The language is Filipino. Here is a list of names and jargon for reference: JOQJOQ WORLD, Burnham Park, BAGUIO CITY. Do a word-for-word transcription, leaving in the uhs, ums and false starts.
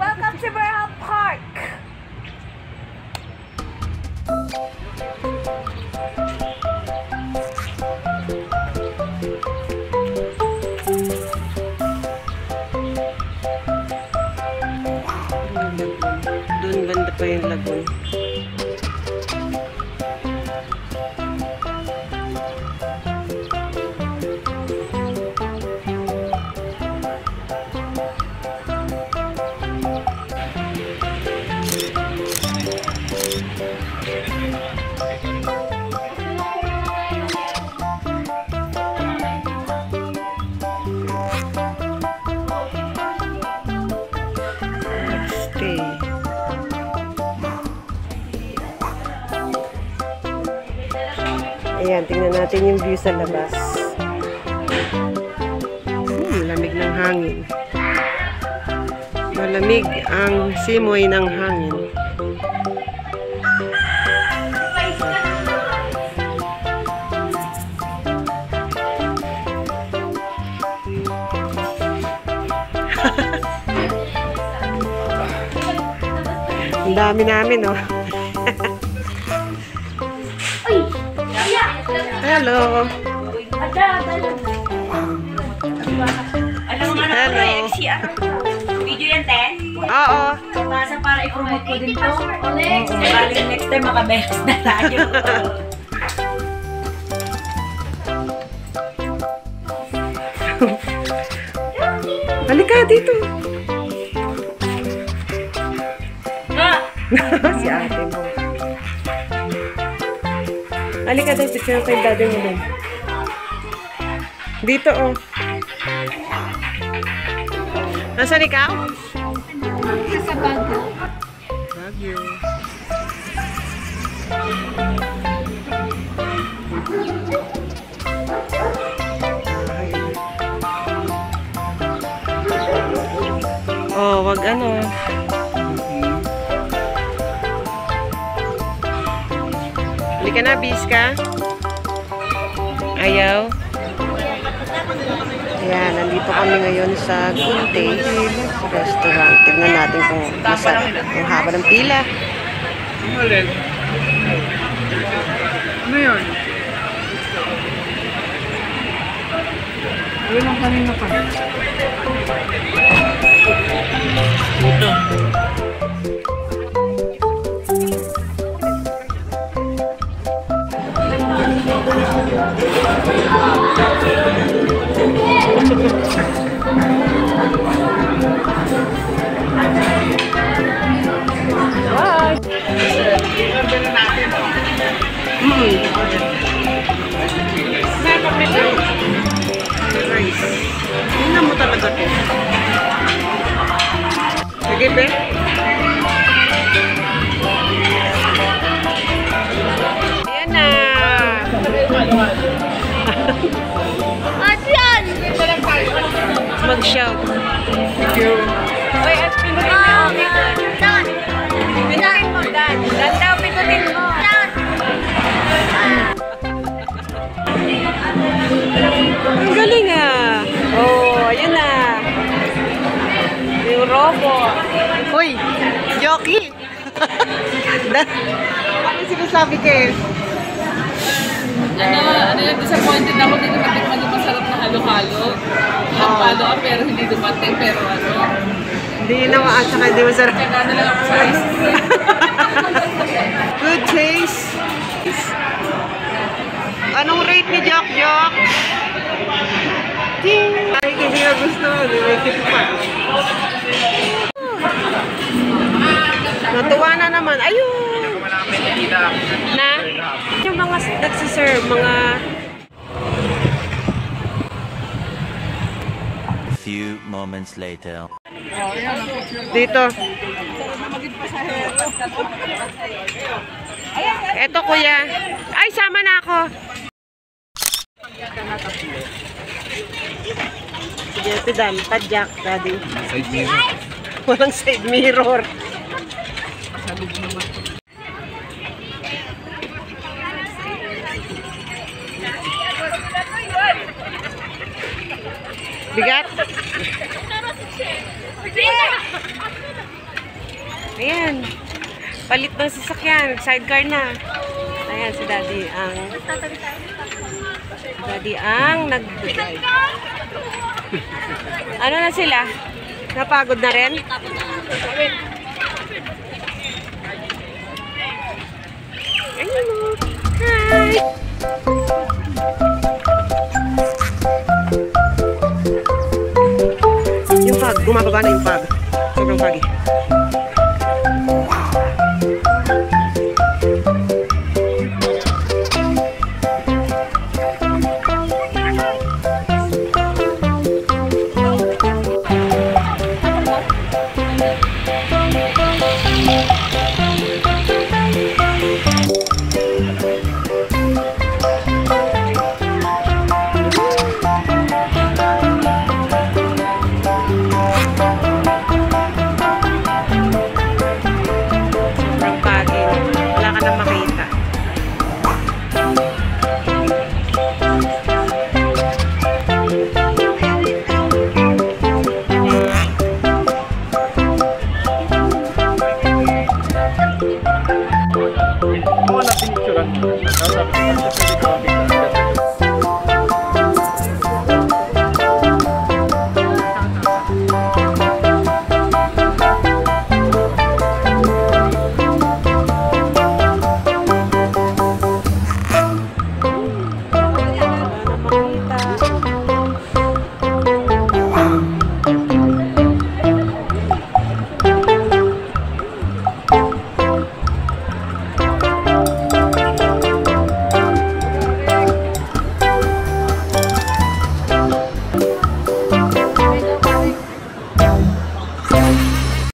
Welcome to Burnham Park! Doon banda pa yung lagoon. Ayan, tingnan natin yung view sa labas. Hmm, lamig ng hangin. Malamig ang simoy ng hangin. Ang dami namin, no? Hello. Alam mo na ako yung C R. Video yan, ten? Oo. Basta para i-promote ko din to. Balik next time makaberes na tayo. Balik ka dito. Si ate mo. Halika tayo, picture na kayo daddy mo doon. Dito, oh. Nasaan ikaw? Sa Baguio. Baguio. Oh, wag ano. Halika na, bis ka. Ayaw. Ayan, nandito kami ngayon sa Good Taste Restaurant. Tignan natin kung masarap. Ang haba ng pila. Ano yun? Ano lang kanina pa? Ito. Mag-shout. Thank you. Uy, at pindutin mo. Dan. Pindutin mo, Dan. Dan daw, pindutin mo. Dan. Ang galing ah. Oh, ayun ah. Yung robot. Uy, jockey. Ano sinasabi kayo? Ano, ano yung disappointed ako na dumating masarap na halo-halo. Halo-halo ako pero hindi dumating, pero ano. Hindi na maas, saka hindi masarap. Kaya na lang ako sa ice cream. Good taste. Anong rate ni Jok Jok? Ting! Ay, hindi na gusto. Natuwa na naman. Ayun! Na? Yung mga nagsiserve, mga... Few moments later. Dito. Eto kuya. Ay, sama na ako. Sige, ito dam. Padyak, daddy. Side mirror. Walang side mirror. Sabi ko naman. Bigat. Ayan. Palit ng sasakyan. Sidecar na. Ayan, si Daddy ang... Daddy ang nag-drive. Ano na sila? Napagod na rin? Ayan mo. Hi! Yung fog. Gumagaba na yung fog. Sobrang foggy.